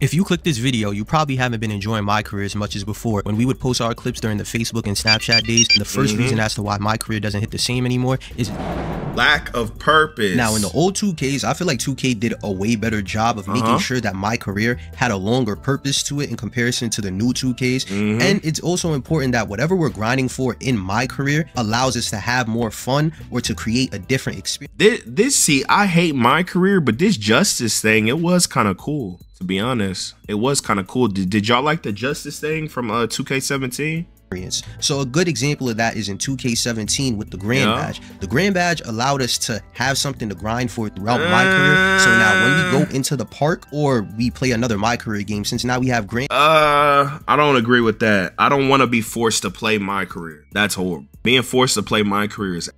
If you click this video, you probably haven't been enjoying MyCareer as much as before. When we would post our clips during the Facebook and Snapchat days, the first reason as to why MyCareer doesn't hit the same anymore is lack of purpose. Now, in the old 2Ks, I feel like 2K did a way better job of making sure that MyCareer had a longer purpose to it in comparison to the new 2Ks. And it's also important that whatever we're grinding for in MyCareer allows us to have more fun or to create a different experience. See, I hate MyCareer, but this justice thing, it was kind of cool. To be honest, it was kind of cool. Did y'all like the justice thing from 2K17? So a good example of that is in 2K17 with the Grand Badge. The Grand Badge allowed us to have something to grind for throughout MyCareer. So now when we go into the park or we play another MyCareer game, since now we have Grand... I don't agree with that. I don't want to be forced to play MyCareer. That's horrible. Being forced to play MyCareer is...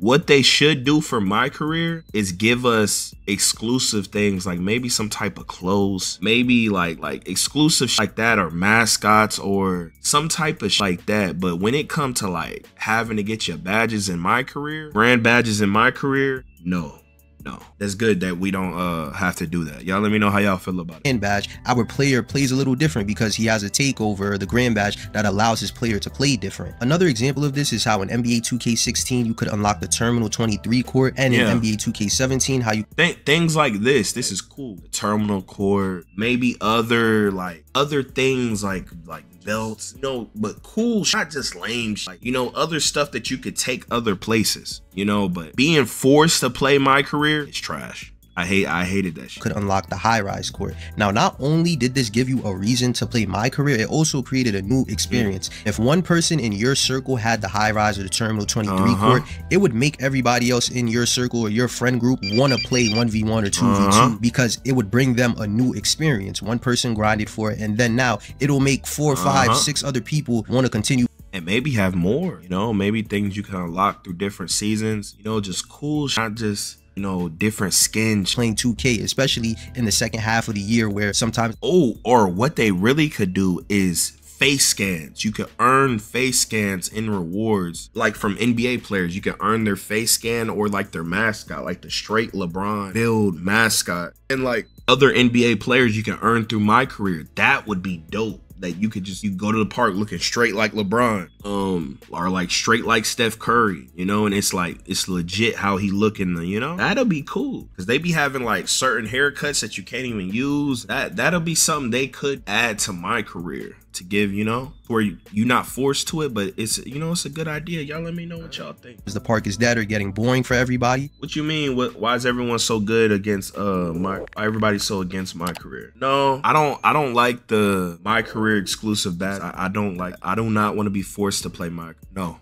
What they should do for MyCareer is give us exclusive things, like maybe some type of clothes, maybe like exclusive shit like that, or mascots or some type of shit like that. But when it comes to like having to get your badges in MyCareer, brand badges in MyCareer, no. No, that's good that we don't have to do that. Y'all let me know how y'all feel about it. Grand Badge, our player plays a little different because he has a takeover, the Grand Badge, that allows his player to play different. Another example of this is how in NBA 2K16 you could unlock the Terminal 23 court, and in NBA 2K17 how you things like this is cool. The Terminal court, maybe other things like belts, you know, but cool, not just lame, like, you know, other stuff that you could take other places, you know. But being forced to play MyCareer is trash. I hated that shit. Could unlock the high-rise court. Now, not only did this give you a reason to play MyCareer, it also created a new experience. If one person in your circle had the high-rise or the Terminal 23 court, it would make everybody else in your circle or your friend group want to play 1v1 or 2v2 because it would bring them a new experience. One person grinded for it, and then now it'll make 4, 5, 6 other people want to continue. And maybe have more, you know, maybe things you can unlock through different seasons, you know, just cool shit, not just... you know, different skins. Playing 2K, especially in the second half of the year, where sometimes or what they really could do is face scans. You can earn face scans in rewards, like from NBA players. You can earn their face scan or like their mascot, like the straight LeBron build mascot, and like other NBA players you can earn through MyCareer. That would be dope. That you could just, you go to the park looking straight like LeBron, or like straight like Steph Curry, you know, and it's like, it's legit how he looking, you know. That'll be cool, because they be having like certain haircuts that you can't even use. That'll be something they could add to MyCareer to give, you know, where you're not forced to it, but it's, you know, it's a good idea. Y'all let me know what y'all think. Is the park is dead or getting boring for everybody? What you mean? Why is everyone so good against everybody's so against MyCareer? No, I don't like the MyCareer exclusive badge. I do not want to be forced to play MyCareer. No.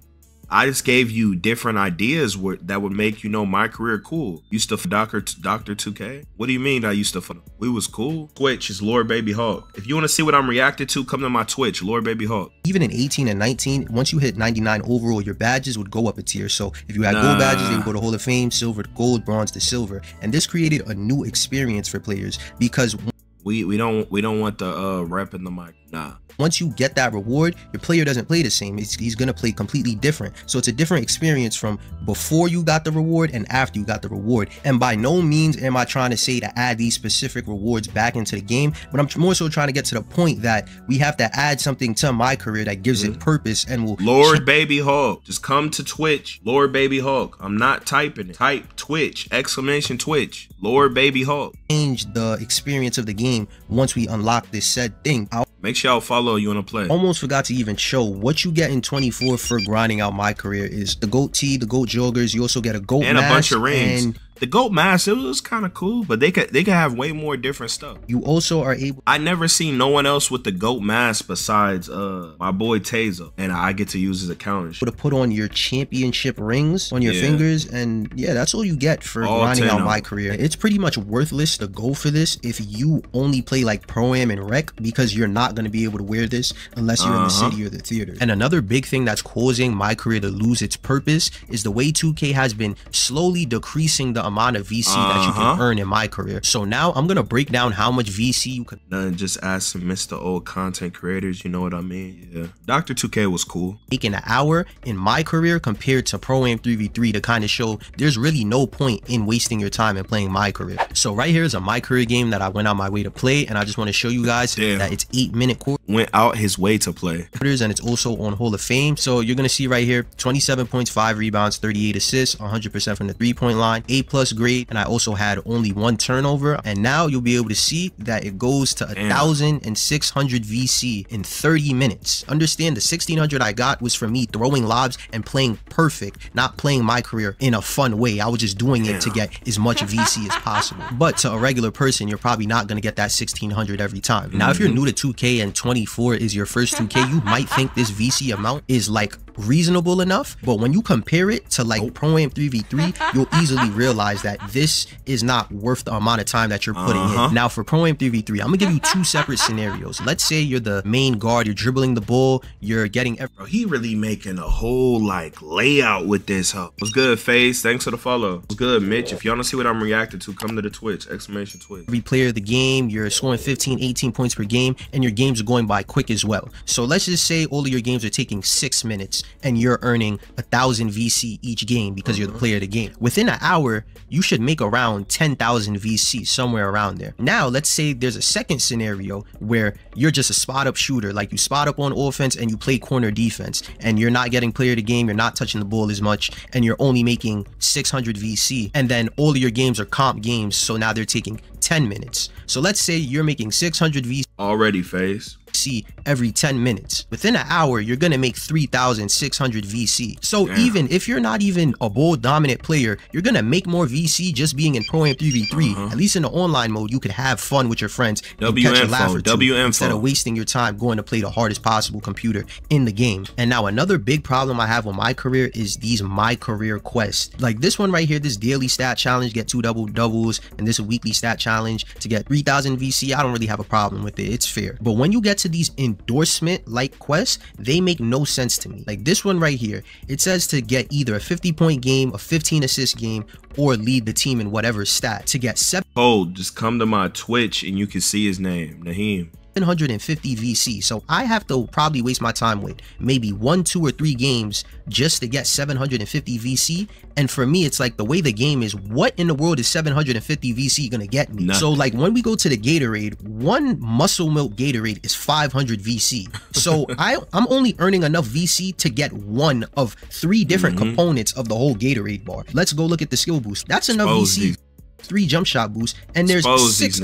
I just gave you different ideas that would make you know MyCareer cool. Used to Dr. 2K. What do you mean I used to? We was cool. Twitch is Lord Baby Hulk. If you want to see what I'm reacting to, come to my Twitch, Lord Baby Hulk. Even in 18 and 19, once you hit 99 overall, your badges would go up a tier. So if you had gold badges, they would go to Hall of Fame, silver to gold, bronze to silver, and this created a new experience for players because we don't want the rep in the mic. Nah. Once you get that reward, your player doesn't play the same. He's going to play completely different. So it's a different experience from before you got the reward and after you got the reward. And by no means am I trying to say to add these specific rewards back into the game, but I'm more so trying to get to the point that we have to add something to MyCareer that gives it purpose and will... Lord Baby Hulk. Just come to Twitch, Lord Baby Hulk. I'm not typing it. Type Twitch, exclamation Twitch, Lord Baby Hulk. Change the experience of the game once we unlock this said thing. Make sure y'all follow You Wanna Play. Almost forgot to even show what you get in 24 for grinding out MyCareer is the goat tee, the goat joggers. You also get a goat and mask, a bunch of rings. And the goat mask, it was kind of cool, but they could have way more different stuff. You also are able... I never seen no one else with the goat mask besides my boy Tazel, and I get to use his account and shit. ...to put on your championship rings on your fingers, and yeah, that's all you get for all grinding out MyCareer. It's pretty much worthless to go for this if you only play like Pro-Am and Rec, because you're not going to be able to wear this unless you're in the city or the theater. And another big thing that's causing MyCareer to lose its purpose is the way 2K has been slowly decreasing the amount of VC that you can earn in MyCareer. So now I'm gonna break down how much VC you can. Just ask some Mr. Old content creators, you know what I mean? Yeah. Dr. 2K was cool. Taking an hour in MyCareer compared to Pro Am 3v3 to kind of show there's really no point in wasting your time and playing MyCareer. So right here is a MyCareer game that I went out my way to play, and I just want to show you guys that it's 8-minute quarters. Went out his way to play. And it's also on Hall of Fame. So you're gonna see right here, 27 points, 5 rebounds, 38 assists, 100% from the 3-point line, A+ grade, and I also had only 1 turnover. And now you'll be able to see that it goes to 1,600 VC in 30 minutes. Understand the 1,600 I got was for me throwing lobs and playing perfect, not playing MyCareer in a fun way. I was just doing it to get as much VC as possible. But to a regular person, you're probably not gonna get that 1,600 every time. Now, if you're new to 2K and 24 is your first 2K, you might think this VC amount is like reasonable enough, but when you compare it to like Pro Am 3v3, you'll easily realize that this is not worth the amount of time that you're putting in. Now for Pro Am 3v3, I'm gonna give you 2 separate scenarios. Let's say you're the main guard, you're dribbling the ball, you're getting he really making a whole like layout with this huh? What's good FaZe, thanks for the follow. What's good Mitch? If y'all don't see what I'm reacting to, come to the Twitch, !Twitch. Every player of the game, you're scoring 15-18 points per game, and your games are going by quick as well. So let's just say all of your games are taking 6 minutes and you're earning 1,000 VC each game because you're the player of the game. Within an hour, you should make around 10,000 VC, somewhere around there. Now, let's say there's a second scenario where you're just a spot-up shooter, like you spot up on offense and you play corner defense, and you're not getting player of the game, you're not touching the ball as much, and you're only making 600 VC, and then all of your games are comp games, so now they're taking 10 minutes. So let's say you're making 600 VC. Already, FaZe. Every 10 minutes. Within an hour, you're gonna make 3,600 VC. So even if you're not even a ball dominant player, you're gonna make more VC just being in Pro Am 3v3. At least in the online mode, you could have fun with your friends and catch a laugh or two instead of wasting your time going to play the hardest possible computer in the game. And now another big problem I have on MyCareer is these MyCareer quests. Like this one right here, this daily stat challenge, get 2 double doubles, and this weekly stat challenge to get 3,000 VC. I don't really have a problem with it. It's fair. But when you get to these endorsement like quests, they make no sense to me. Like this one right here, it says to get either a 50-point game, a 15-assist game, or lead the team in whatever stat to get 7. Oh, just come to my Twitch and you can see his name, Naheem. 750 VC. So I have to probably waste my time with maybe 1, 2, or 3 games just to get 750 VC. And for me, it's like the way the game is, what in the world is 750 VC gonna get me? Nothing. So like when we go to the Gatorade, 1 muscle milk Gatorade is 500 VC. So I'm only earning enough VC to get 1 of 3 different components of the whole Gatorade bar. Let's go look at the skill boost. That's enough VC, 3 jump shot boosts, and there's 6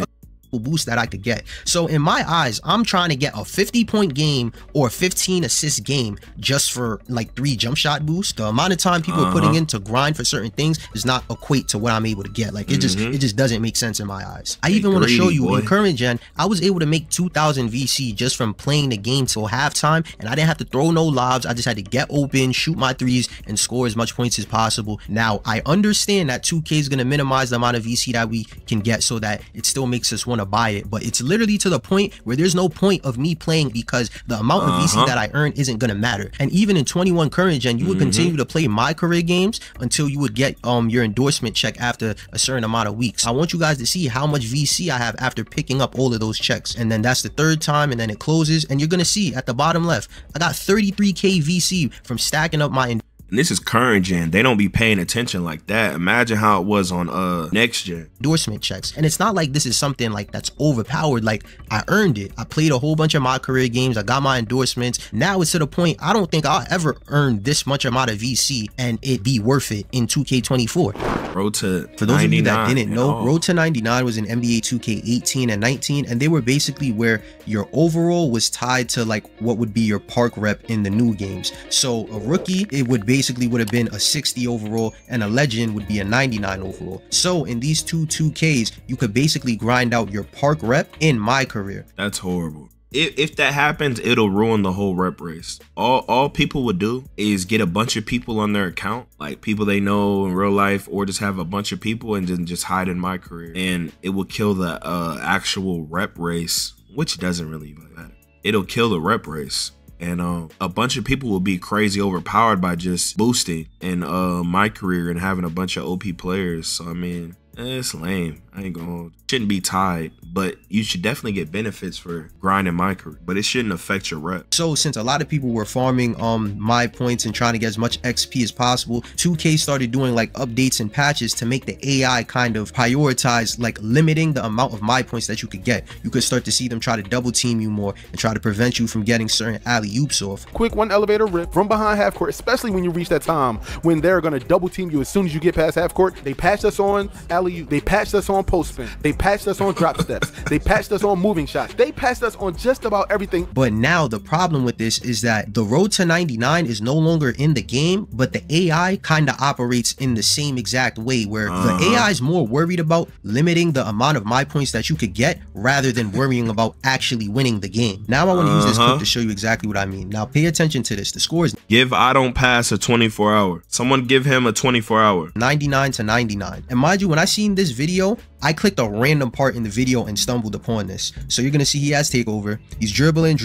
boost that I could get. So in my eyes, I'm trying to get a 50-point game or a 15-assist game just for like 3 jump shot boosts. The amount of time people are putting in to grind for certain things does not equate to what I'm able to get. Like it just doesn't make sense in my eyes. I even want to show you in current gen, I was able to make 2,000 VC just from playing the game till halftime, and I didn't have to throw no lobs. I just had to get open, shoot my 3s, and score as much points as possible. Now I understand that 2K is going to minimize the amount of VC that we can get so that it still makes us want to buy it, but it's literally to the point where there's no point of me playing because the amount of VC that I earn isn't gonna matter. And even in 21 current gen, you would continue to play MyCareer games until you would get your endorsement check after a certain amount of weeks. I want you guys to see how much VC I have after picking up all of those checks, and then that's the 3rd time, and then it closes, and you're gonna see at the bottom left, I got 33K VC from stacking up my. And this is current gen. They don't be paying attention like that. Imagine how it was on next gen. Endorsement checks. And it's not like this is something like that's overpowered. Like I earned it. I played a whole bunch of MyCareer games. I got my endorsements. Now it's to the point I don't think I'll ever earn this much amount of VC and it be worth it in 2K24. Road to 99. For those of you that didn't know, Road to 99 was in NBA 2K18 and 19, and they were basically where your overall was tied to like what would be your park rep in the new games. So a rookie, it would basically would have been a 60 overall, and a legend would be a 99 overall. So in these 2Ks, you could basically grind out your park rep in MyCareer. That's horrible. If that happens, it'll ruin the whole rep race. All people would do is get a bunch of people on their account, like people they know in real life, or just have a bunch of people and then just hide in MyCareer, and it will kill the actual rep race, which doesn't really matter. It'll kill the rep race. And a bunch of people will be crazy overpowered by just boosting in MyCareer and having a bunch of OP players. So, I mean, it's lame. I ain't gonna, shouldn't be tied, but you should definitely get benefits for grinding MyCareer, but it shouldn't affect your rep. So since a lot of people were farming my points and trying to get as much XP as possible, 2K started doing like updates and patches to make the AI kind of prioritize, like limiting the amount of my points that you could get. You could start to see them try to double team you more and try to prevent you from getting certain alley-oops off. Quick one elevator rip from behind half court, especially when you reach that time when they're gonna double team you as soon as you get past half court. They patched us on alley-oop, they patched us on post spin, they patched us on drop steps, they patched us on moving shots, they patched us on just about everything. But now the problem with this is that the road to 99 is no longer in the game, but the AI kind of operates in the same exact way, where the AI is more worried about limiting the amount of my points that you could get rather than worrying about actually winning the game. Now I want to use this clip to show you exactly what I mean. Now pay attention to this. The score is give I don't pass a 24 hour. Someone give him a 24 hour. 99 to 99. And mind you, when I seen this video, I clicked a random part in the video and stumbled upon this. So you're gonna see he has takeover. He's dribbling.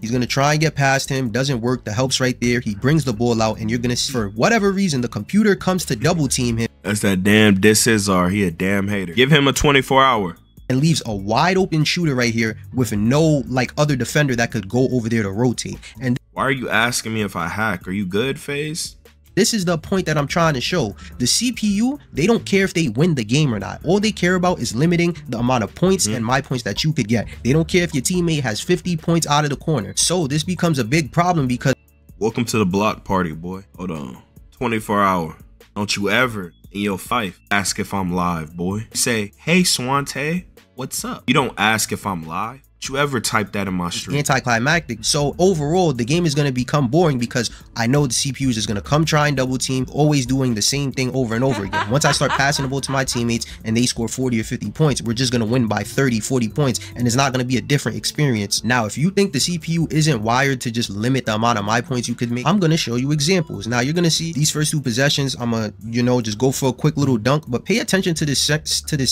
He's gonna try and get past him. Doesn't work. The help's right there. He brings the ball out, and you're gonna see for whatever reason the computer comes to double team him. That's that damn Dissizar. He a damn hater. Give him a 24 hour. And leaves a wide open shooter right here with no like other defender that could go over there to rotate. And why are you asking me if I hack? Are you good, FaZe? This is the point that I'm trying to show. The CPU, they don't care if they win the game or not. All they care about is limiting the amount of points and my points that you could get. They don't care if your teammate has 50 points out of the corner. So this becomes a big problem because... Welcome to the block party, boy. Hold on. 24 hour. Don't you ever in your fife ask if I'm live, boy. Say, hey, Swante, what's up? You don't ask if I'm live. You ever type that in my stream? Anticlimactic. So overall, the game is going to become boring because I know the CPU is going to come try and double team, always doing the same thing over and over again. Once I start passing the ball to my teammates and they score 40 or 50 points, we're just going to win by 30, 40 points, and it's not going to be a different experience. Now, if you think the CPU isn't wired to just limit the amount of my points you could make, I'm going to show you examples. Now, you're going to see these first two possessions. I'm going to, you know, just go for a quick little dunk, but pay attention to this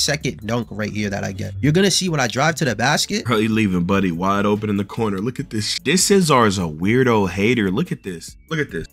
second dunk right here that I get. You're going to see when I drive to the basket. Probably leaving buddy wide open in the corner. Look at this. This Dissizar is a weirdo hater. Look at this. Look at this.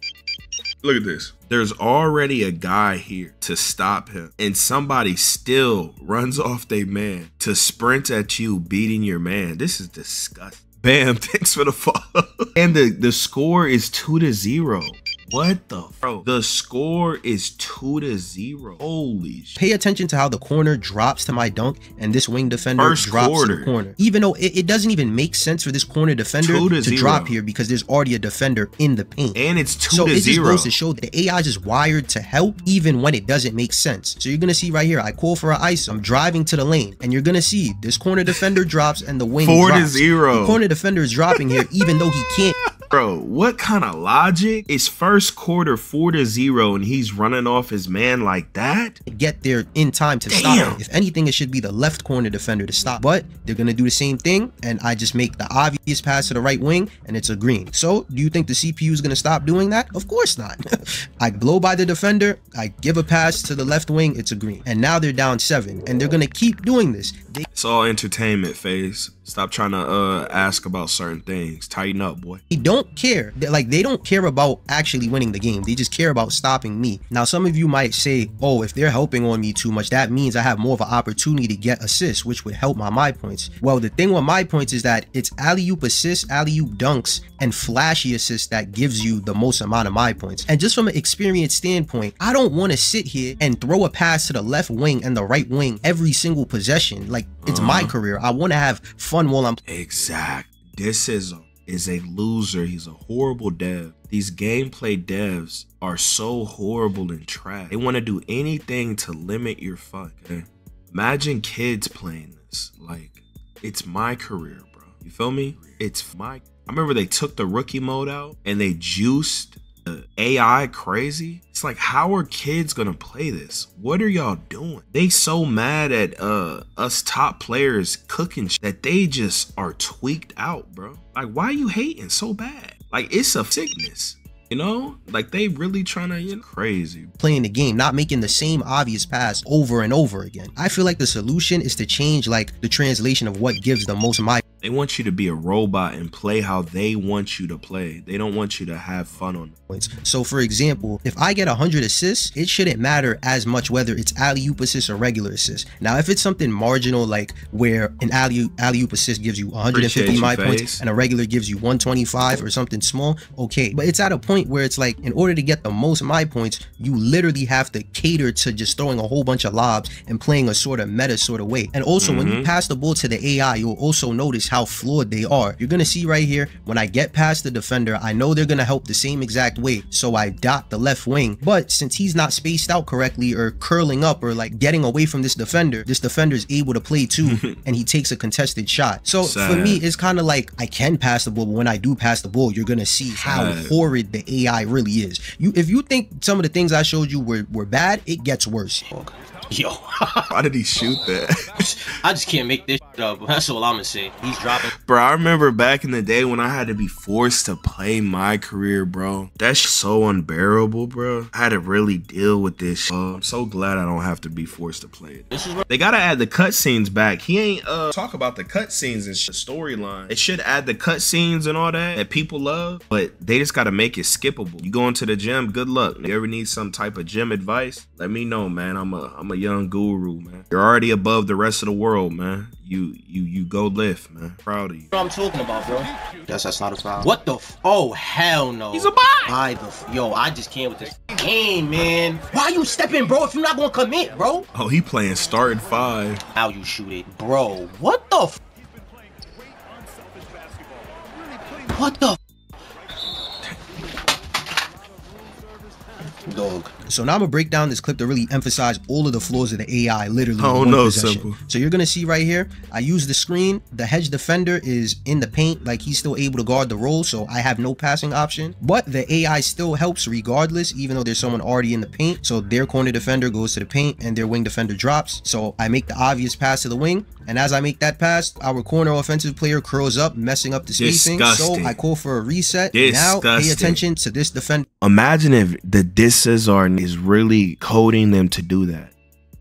Look at this. There's already a guy here to stop him, and somebody still runs off their man to sprint at you, beating your man. This is disgusting. Bam, thanks for the follow. And the score is 2-0. What the bro? The score is 2-0. Holy shit. Pay attention to how the corner drops to my dunk and this wing defender drops to the corner. Even though it doesn't even make sense for this corner defender to drop here because there's already a defender in the paint. And it's 2-0. So it just goes to show that the AI is wired to help even when it doesn't make sense. So you're going to see right here, I call for an ice. I'm driving to the lane. And you're going to see this corner defender drops and the wing drops. 4-0. The corner defender is dropping here even though he can't. Bro, what kind of logic? It's first quarter 4-0 and he's running off his man like that? Get there in time to stop him. If anything, it should be the left corner defender to stop. But they're going to do the same thing, and I just make the obvious pass to the right wing, and it's a green. So do you think the CPU is going to stop doing that? Of course not. I blow by the defender. I give a pass to the left wing. It's a green. And now they're down 7, and they're going to keep doing this. It's all entertainment, FaZe. Stop trying to ask about certain things. Tighten up, boy. They don't care. They don't care about actually winning the game. They just care about stopping me. Now, some of you might say, oh, if they're helping on me too much, that means I have more of an opportunity to get assists, which would help my points. Well, the thing with my points is that it's alley-oop assists, alley-oop dunks, and flashy assists that gives you the most amount of my points. And just from an experience standpoint, I don't want to sit here and throw a pass to the left wing and the right wing every single possession. Like, it's my career. I want to have fun while I'm Dissizar is a loser. He's a horrible dev. These gameplay devs are so horrible and trash. They want to do anything to limit your fun. Okay? Imagine kids playing this. Like, it's my career, bro. You feel me? It's my. I remember they took the rookie mode out and they juiced the AI crazy. It's like, how are kids gonna play this? What are y'all doing? They so mad at us top players cooking that they just are tweaked out, bro. Like, why are you hating so bad? Like, it's a sickness. You know, like they really trying to, you know, crazy. Playing the game, not making the same obvious pass over and over again. I feel like the solution is to change like the translation of what gives the most my They want you to be a robot and play how they want you to play. They don't want you to have fun on points. So for example, if I get 100 assists, it shouldn't matter as much whether it's alley-oop assists or regular assists. Now, if it's something marginal, like where an alley-oop assist gives you 150 my points and a regular gives you 125 or something small, okay. But it's at a point where it's like, in order to get the most my points, you literally have to cater to just throwing a whole bunch of lobs and playing a sort of meta sort of way. And also when you pass the ball to the AI, you'll also notice how flawed they are. You're gonna see right here, when I get past the defender, I know they're gonna help the same exact way, so I dot the left wing. But since he's not spaced out correctly or curling up or like getting away from this defender is able to play too and he takes a contested shot. So for me, it's kind of like, I can pass the ball, but when I do pass the ball, you're gonna see how horrid the AI really is. If you think some of the things I showed you were bad, it gets worse. Yo, why did he shoot that? I just can't make this shit up. That's all I'm gonna say. He's dropping. Bro, I remember back in the day when I had to be forced to play MyCareer, bro. That's so unbearable, bro. I had to really deal with this shit. I'm so glad I don't have to be forced to play it. This is what they gotta add the cutscenes back. He ain't talk about the cutscenes and storyline. They should add the cutscenes and all that people love, but they just gotta make it skippable. You go into the gym, good luck. If you ever need some type of gym advice, let me know, man. I'm a young guru, man. You're already above the rest of the world, man. You go lift, man. Proud of you. What I'm talking about, bro. That's not a foul. What the f— oh, hell no. He's a bot. Yo, I just can't with this game, man. Why you stepping, bro, if you're not gonna commit, bro? Oh, he playing starting five. How you shoot it, bro? What the f— what the f— dog. So now I'm gonna break down this clip to really emphasize all of the flaws of the AI, literally. Oh no, simple. So you're gonna see right here, I use the screen, the hedge defender is in the paint, like he's still able to guard the roll, so I have no passing option. But the AI still helps regardless, even though there's someone already in the paint. So their corner defender goes to the paint and their wing defender drops. So I make the obvious pass to the wing, and as I make that pass, our corner offensive player curls up, messing up the spacing. Disgusting. So I call for a reset. Disgusting. Now pay attention to this defender. Imagine if the disses are is really coding them to do that.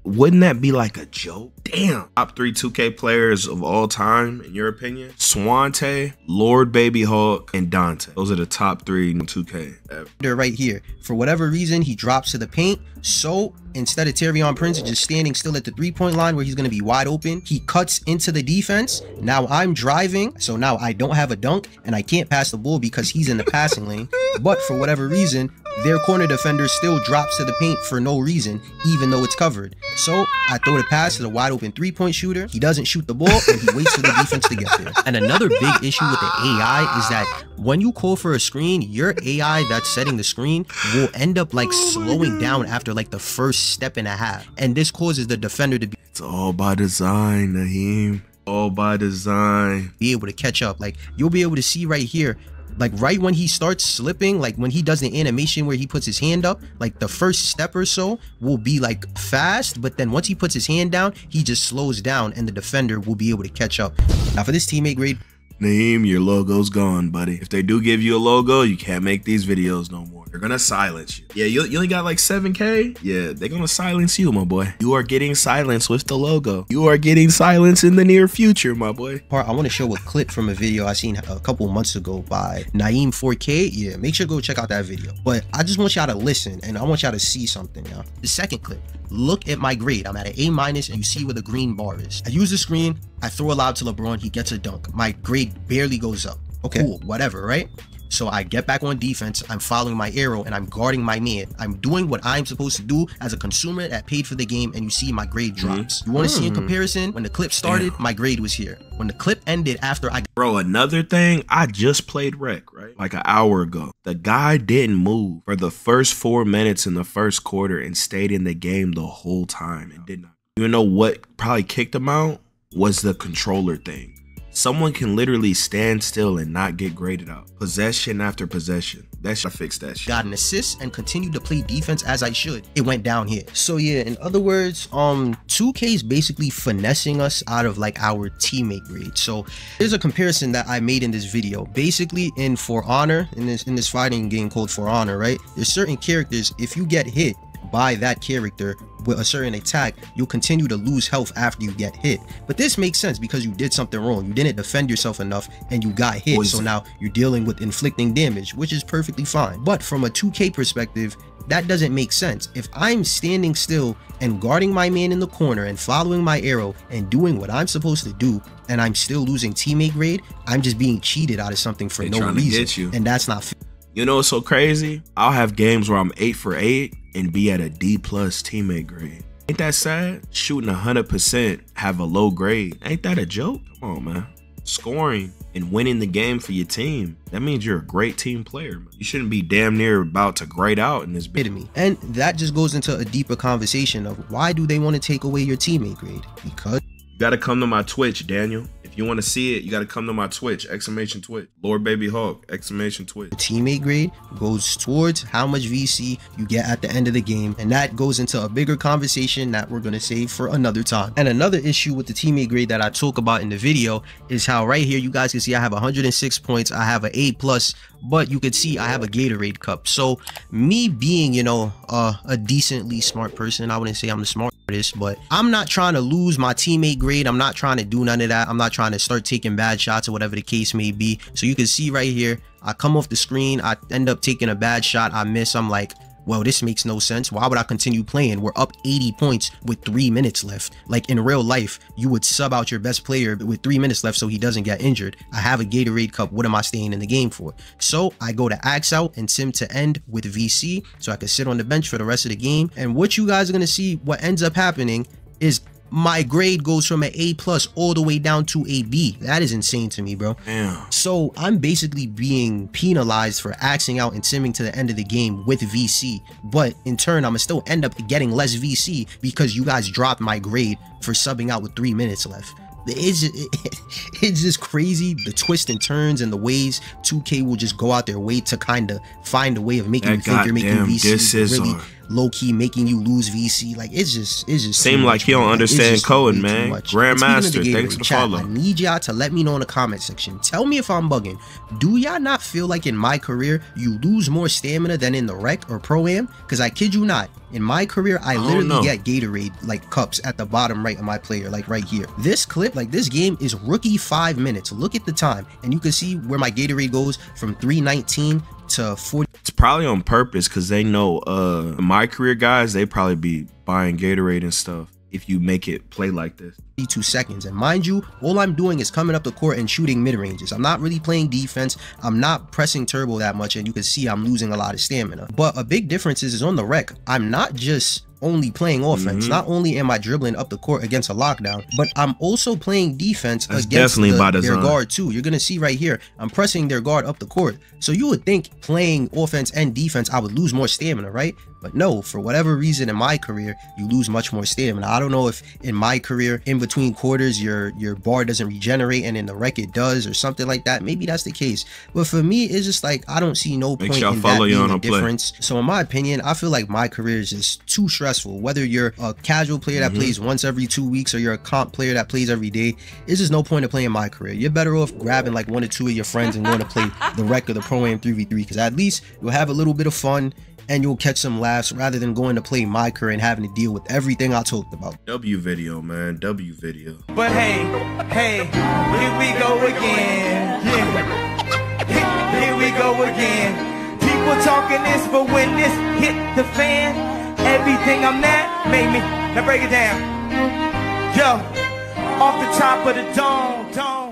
Wouldn't that be like a joke? Damn. Top 3 2K players of all time, in your opinion? Swante, Lord Baby Hulk, and Dante. Those are the top 3 in 2K ever. They're right here. For whatever reason, he drops to the paint. So instead of Teryon Prince just standing still at the three-point line where he's going to be wide open, he cuts into the defense. Now I'm driving, so now I don't have a dunk, and I can't pass the ball because he's in the passing lane. But for whatever reason, their corner defender still drops to the paint for no reason, even though it's covered. So I throw the pass to the wide open three-point shooter. He doesn't shoot the ball, and he waits for the defense to get there. And another big issue with the AI is that when you call for a screen, your AI that's setting the screen will end up like slowing down after like the first step and a half. And this causes the defender to be— it's all by design, Naheem. All by design. Be able to catch up. Like, you'll be able to see right here, like right when he starts slipping, like when he does the animation where he puts his hand up, like the first step or so will be like fast, but then once he puts his hand down, he just slows down and the defender will be able to catch up. Now for this teammate grade, Naheem, your logo's gone, buddy. If they do give you a logo, you can't make these videos no more. They're gonna silence you. Yeah, you only got like 7K? Yeah, they're gonna silence you, my boy. You are getting silenced with the logo. You are getting silenced in the near future, my boy. Part, I wanna show a clip from a video I seen a couple months ago by Naheem 4K. Yeah, make sure to go check out that video. But I just want y'all to listen and I want y'all to see something, y'all. The second clip, look at my grade. I'm at an A-, and you see where the green bar is. I use the screen, I throw a lob to LeBron, he gets a dunk. My grade barely goes up. Okay. Cool, whatever, right? So I get back on defense, I'm following my arrow, and I'm guarding my man. I'm doing what I'm supposed to do as a consumer that paid for the game, and you see my grade drops. You want to see a comparison? When the clip started, my grade was here. When the clip ended after I— bro, another thing, I just played Rec, right? Like an hour ago. The guy didn't move for the first 4 minutes in the first quarter and stayed in the game the whole time and did not. You know what probably kicked him out was the controller thing. Someone can literally stand still and not get graded out. Possession after possession. That shit, I fixed that shit. Got an assist and continued to play defense as I should. It went down here. So yeah, in other words, 2K is basically finessing us out of like our teammate grade. So there's a comparison that I made in this video. Basically in For Honor, in this fighting game called For Honor, right? There's certain characters, if you get hit, by that character with a certain attack, you'll continue to lose health after you get hit. But this makes sense because you did something wrong. You didn't defend yourself enough and you got hit. So now you're dealing with inflicting damage, which is perfectly fine. But from a 2K perspective, that doesn't make sense. If I'm standing still and guarding my man in the corner and following my arrow and doing what I'm supposed to do, and I'm still losing teammate grade, I'm just being cheated out of something for no reason. And that's not fair. You know what's so crazy? I'll have games where I'm 8 for 8 and be at a D+ teammate grade. Ain't that sad? Shooting 100%, have a low grade. Ain't that a joke? Come on, man. Scoring and winning the game for your team, that means you're a great team player, man. You shouldn't be damn near about to grade out in this video. And that just goes into a deeper conversation of why do they want to take away your teammate grade? Because you got to come to my Twitch, Daniel. If you want to see it, you got to come to my Twitch, !Twitch, Lord Baby Hulk, !Twitch. The teammate grade goes towards how much VC you get at the end of the game, and that goes into a bigger conversation that we're going to save for another time. And another issue with the teammate grade that I talk about in the video is how right here, you guys can see I have 106 points, I have an A+, but you could see I have a Gatorade cup. So me being, you know, a decently smart person, I wouldn't say I'm the smart, but I'm not trying to lose my teammate grade. I'm not trying to do none of that. I'm not trying to start taking bad shots or whatever the case may be. So you can see right here, I come off the screen, I end up taking a bad shot, I miss. I'm like, well, this makes no sense. Why would I continue playing? We're up 80 points with 3 minutes left. Like in real life, you would sub out your best player with 3 minutes left so he doesn't get injured. I have a Gatorade cup. What am I staying in the game for? So I go to Axe Out and Sim to End with VC so I can sit on the bench for the rest of the game. And what you guys are going to see, what ends up happening is my grade goes from an A+ all the way down to a B. That is insane to me, bro. Damn. So I'm basically being penalized for axing out and simming to the end of the game with VC. But in turn, I'm going to still end up getting less VC because you guys dropped my grade for subbing out with 3 minutes left. It's just crazy, the twists and turns and the ways 2K will just go out their way to kind of find a way of making you think you're making VC, really low-key making you lose VC. Like, it's just seem like you don't understand coding, man. Grandmaster, thanks for following. I need y'all to let me know in the comment section. Tell me if I'm bugging. Do y'all not feel like in my career you lose more stamina than in the rec or pro-am? Because I kid you not, in my career, I literally get Gatorade, like, cups at the bottom right of my player, like, right here. This clip, like, this game is rookie 5 minutes. Look at the time, and you can see where my Gatorade goes from 319 to 40. It's probably on purpose, because they know, my career guys, they probably be buying Gatorade and stuff if you make it play like this. 2 seconds, and mind you, all I'm doing is coming up the court and shooting mid-ranges. I'm not really playing defense, I'm not pressing turbo that much, and you can see I'm losing a lot of stamina. But a big difference is on the rec, I'm not just only playing offense. Not only am I dribbling up the court against a lockdown, but I'm also playing defense against their guard too. You're gonna see right here, I'm pressing their guard up the court. So you would think playing offense and defense, I would lose more stamina, right? But no, for whatever reason in my career, you lose much more stamina. I don't know if in my career, in between quarters, your bar doesn't regenerate and in the rec it does or something like that. Maybe that's the case. But for me, it's just like, I don't see no point in that being the difference. So in my opinion, I feel like my career is just too stressful. Whether you're a casual player that plays once every 2 weeks or you're a comp player that plays every day, it's just no point of playing my career. You're better off grabbing like 1 or 2 of your friends and going to play the rec or the pro-am 3v3, because at least you'll have a little bit of fun and you'll catch some laughs rather than going to play my career and having to deal with everything I talked about. W video, man. W video. But hey, here we go again. Yeah. Here we go again. People talking this, but when this hit the fan, everything I'm at made me. Now break it down. Yo, off the top of the dome.